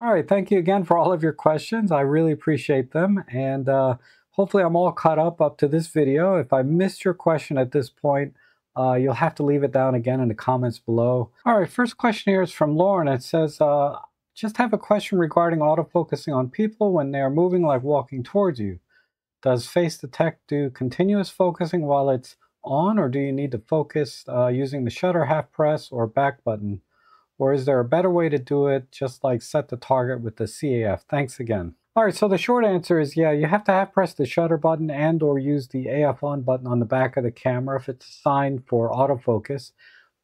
All right, thank you again for all of your questions. I really appreciate them, and hopefully I'm all caught up to this video. If I missed your question at this point, you'll have to leave it down again in the comments below. All right, first question here is from Lauren. It says, just have a question regarding autofocusing on people when they are moving, like walking towards you. Does Face Detect do continuous focusing while it's on, or do you need to focus using the shutter half press or back button? Or is there a better way to do it, just like set the target with the CAF? Thanks again. All right, so the short answer is, yeah, you have to half press the shutter button and or use the AF on button on the back of the camera if it's assigned for autofocus.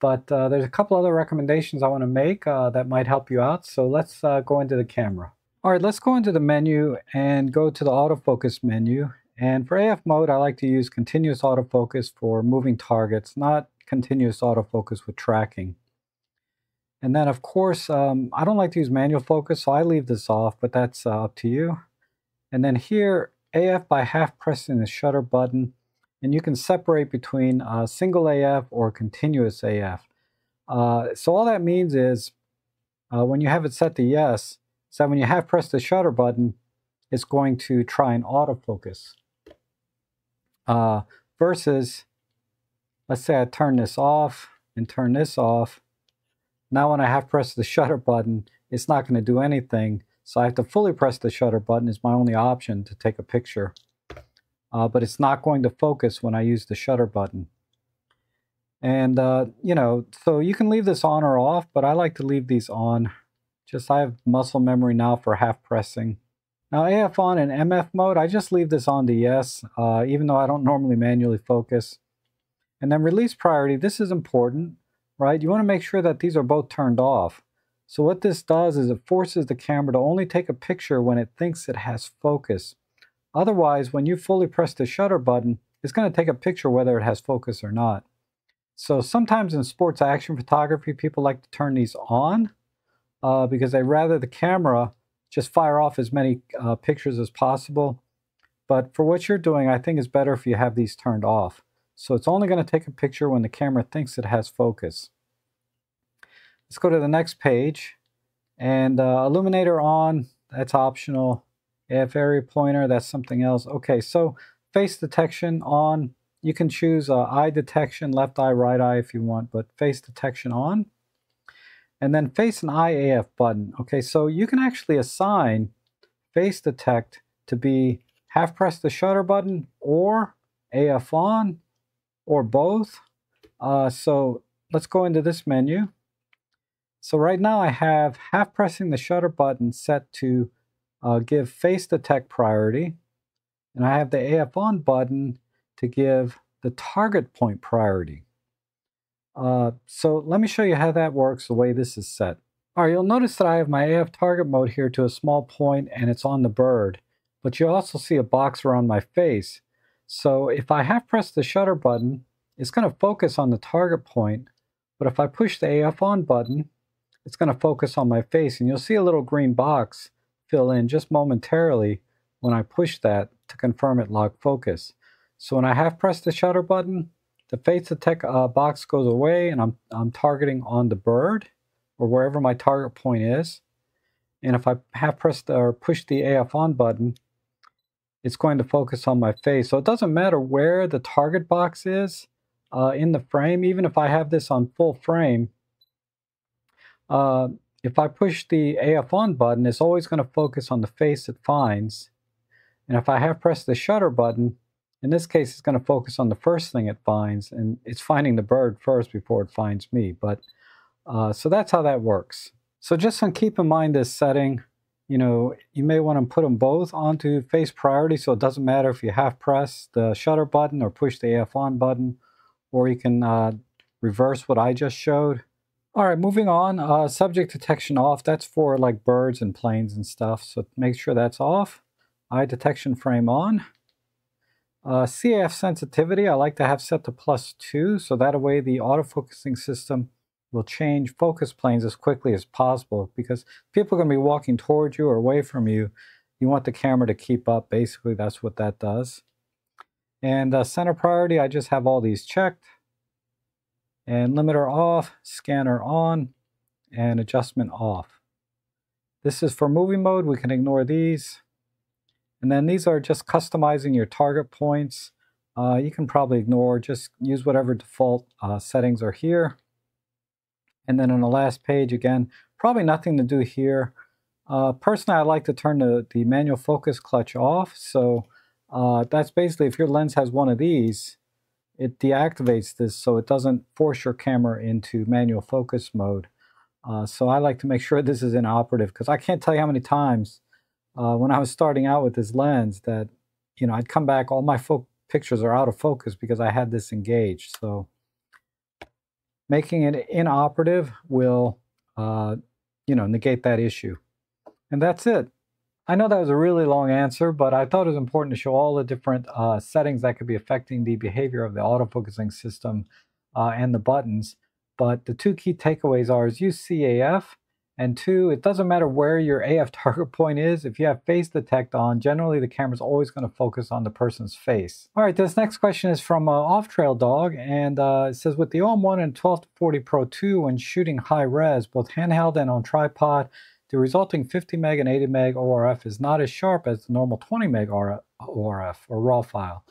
But there's a couple other recommendations I want to make that might help you out. So let's go into the camera. All right, let's go into the menu and go to the autofocus menu. And for AF mode, I like to use continuous autofocus for moving targets, not continuous autofocus with tracking. And then, of course, I don't like to use manual focus, so I leave this off, but that's up to you. And then here, AF by half pressing the shutter button, and you can separate between single AF or continuous AF. So all that means is when you have it set to yes, so when you half press the shutter button, it's going to try and autofocus. Versus, let's say I turn this off and turn this off. Now when I half press the shutter button, it's not going to do anything. So I have to fully press the shutter button is my only option to take a picture. But it's not going to focus when I use the shutter button. And, you know, so you can leave this on or off, but I like to leave these on. Just I have muscle memory now for half pressing. Now AF on and MF mode, I just leave this on to yes, even though I don't normally manually focus. And then release priority, this is important. Right? You want to make sure that these are both turned off. So what this does is it forces the camera to only take a picture when it thinks it has focus. Otherwise, when you fully press the shutter button, it's going to take a picture whether it has focus or not. So sometimes in sports action photography, people like to turn these on because they'd rather the camera just fire off as many pictures as possible. But for what you're doing, I think it's better if you have these turned off. So it's only going to take a picture when the camera thinks it has focus. Let's go to the next page. And illuminator on, that's optional. AF area pointer, that's something else. Okay, so face detection on. You can choose eye detection, left eye, right eye if you want, but face detection on. And then face and eye AF button. Okay, so you can actually assign face detect to be half press the shutter button or AF on, or both. So let's go into this menu. So right now I have half pressing the shutter button set to give face detect priority, and I have the AF on button to give the target point priority. So let me show you how that works, the way this is set. All right, you'll notice that I have my AF target mode here to a small point and it's on the bird, but you also see a box around my face. So if I half press the shutter button, it's going to focus on the target point, but if I push the AF on button, it's going to focus on my face, and you'll see a little green box fill in just momentarily when I push that to confirm it locked focus. So when I half press the shutter button, the face detect box goes away, and I'm targeting on the bird or wherever my target point is. And if I half press or push the AF on button, it's going to focus on my face. So it doesn't matter where the target box is in the frame. Even if I have this on full frame, if I push the AF on button, it's always going to focus on the face it finds. And if I half press the shutter button, in this case, it's going to focus on the first thing it finds, and it's finding the bird first before it finds me. But so that's how that works. So just keep in mind this setting. You know, you may want to put them both onto face priority, so it doesn't matter if you half press the shutter button or push the AF on button, or you can reverse what I just showed. All right, moving on, subject detection off. That's for like birds and planes and stuff, so make sure that's off. Eye detection frame on. CAF sensitivity, I like to have set to +2, so that way the autofocusing system will change focus planes as quickly as possible, because people are going to be walking towards you or away from you. You want the camera to keep up. Basically, that's what that does. And center priority, I just have all these checked. And limiter off, scanner on, and adjustment off. This is for moving mode. We can ignore these. And then these are just customizing your target points. You can probably ignore, just use whatever default settings are here. And then on the last page, again, probably nothing to do here. Personally, I like to turn the manual focus clutch off. So that's basically, if your lens has one of these, it deactivates this so it doesn't force your camera into manual focus mode. So I like to make sure this is inoperative, because I can't tell you how many times when I was starting out with this lens that, you know, I'd come back, all my pictures are out of focus because I had this engaged. So making it inoperative will, you know, negate that issue. And that's it. I know that was a really long answer, but I thought it was important to show all the different settings that could be affecting the behavior of the autofocusing system and the buttons. But the two key takeaways are, is use CAF, and two, it doesn't matter where your AF target point is. If you have face detect on, generally the camera's always going to focus on the person's face. All right, this next question is from OffTrailDog, and it says, with the OM-1 and 12-40 Pro II, when shooting high res, both handheld and on tripod, the resulting 50 meg and 80 meg ORF is not as sharp as the normal 20 meg ORF or RAW file.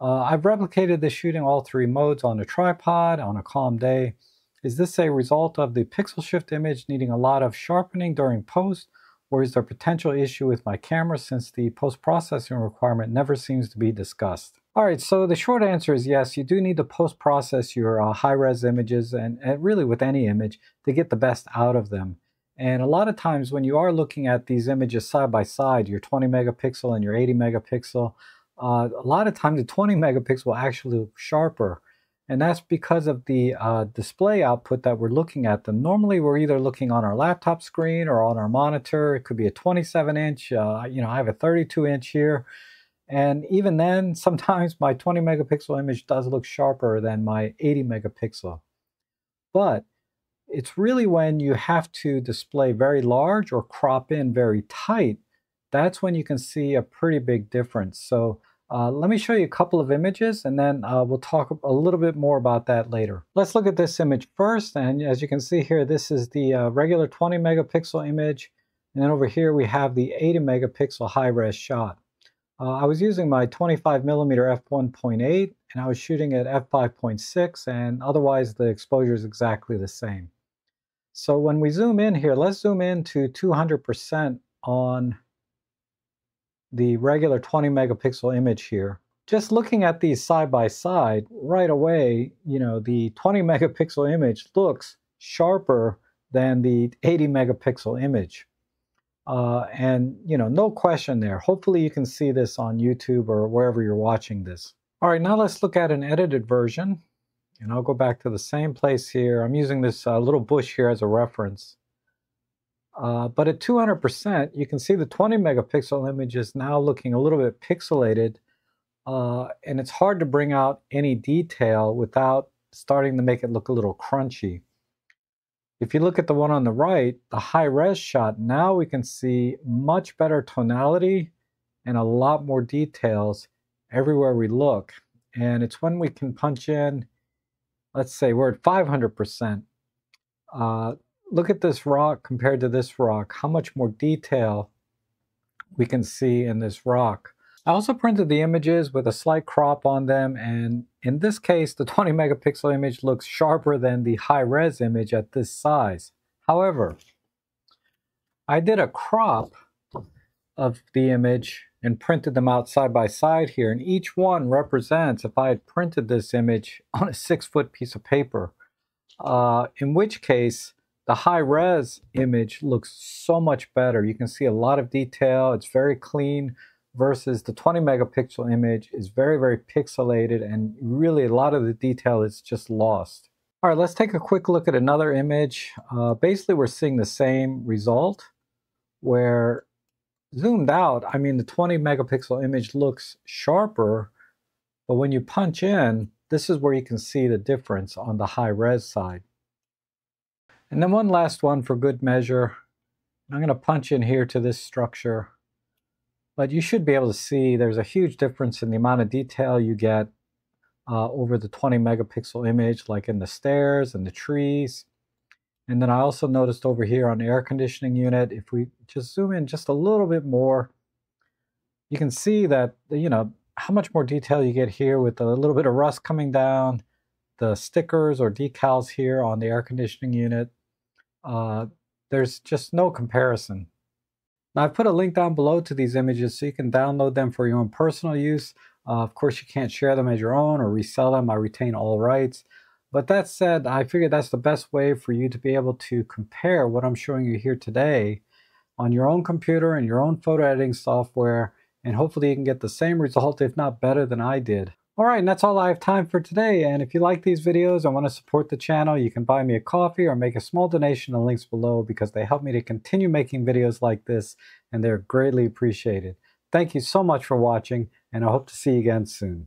I've replicated this shooting all three modes on a tripod on a calm day. Is this a result of the pixel shift image needing a lot of sharpening during post, or is there a potential issue with my camera since the post-processing requirement never seems to be discussed? All right, so the short answer is yes, you do need to post-process your high-res images and really with any image to get the best out of them. And a lot of times when you are looking at these images side by side, your 20 megapixel and your 80 megapixel, a lot of times the 20 megapixel will actually look sharper. And that's because of the display output that we're looking at them. Normally, we're either looking on our laptop screen or on our monitor. It could be a 27-inch. You know, I have a 32-inch here. And even then, sometimes my 20-megapixel image does look sharper than my 80-megapixel. But it's really when you have to display very large or crop in very tight, that's when you can see a pretty big difference. So let me show you a couple of images, and then we'll talk a little bit more about that later. Let's look at this image first, and as you can see here, this is the regular 20 megapixel image, and then over here we have the 80 megapixel high-res shot. I was using my 25 millimeter f1.8, and I was shooting at f5.6, and otherwise the exposure is exactly the same. So when we zoom in here, let's zoom in to 200% on the regular 20 megapixel image here. Just looking at these side by side, right away, you know, the 20 megapixel image looks sharper than the 80 megapixel image. And, you know, no question there. Hopefully you can see this on YouTube or wherever you're watching this. All right, now let's look at an edited version. And I'll go back to the same place here. I'm using this little bush here as a reference. But at 200%, you can see the 20 megapixel image is now looking a little bit pixelated, and it's hard to bring out any detail without starting to make it look a little crunchy. If you look at the one on the right, the high-res shot, now we can see much better tonality and a lot more details everywhere we look. And it's when we can punch in, let's say we're at 500%. Look at this rock compared to this rock, how much more detail we can see in this rock. I also printed the images with a slight crop on them, and in this case, the 20 megapixel image looks sharper than the high-res image at this size. However, I did a crop of the image and printed them out side by side here, and each one represents, if I had printed this image on a 6-foot piece of paper, in which case, the high-res image looks so much better. You can see a lot of detail. It's very clean versus the 20 megapixel image is very, very pixelated, and really a lot of the detail is just lost. All right, let's take a quick look at another image. Basically, we're seeing the same result where zoomed out, I mean, the 20 megapixel image looks sharper, but when you punch in, this is where you can see the difference on the high-res side. And then one last one for good measure. I'm going to punch in here to this structure. But you should be able to see there's a huge difference in the amount of detail you get over the 20 megapixel image, like in the stairs and the trees. And then I also noticed over here on the air conditioning unit, if we just zoom in just a little bit more, you can see that, you know, how much more detail you get here with a little bit of rust coming down, the stickers or decals here on the air conditioning unit. There's just no comparison. Now, I've put a link down below to these images so you can download them for your own personal use. Of course, you can't share them as your own or resell them. I retain all rights. But that said, I figured that's the best way for you to be able to compare what I'm showing you here today on your own computer and your own photo editing software, and hopefully you can get the same result, if not better than I did. All right, and that's all I have time for today. And if you like these videos and want to support the channel, you can buy me a coffee or make a small donation. The links below, because they help me to continue making videos like this, and they're greatly appreciated. Thank you so much for watching, and I hope to see you again soon.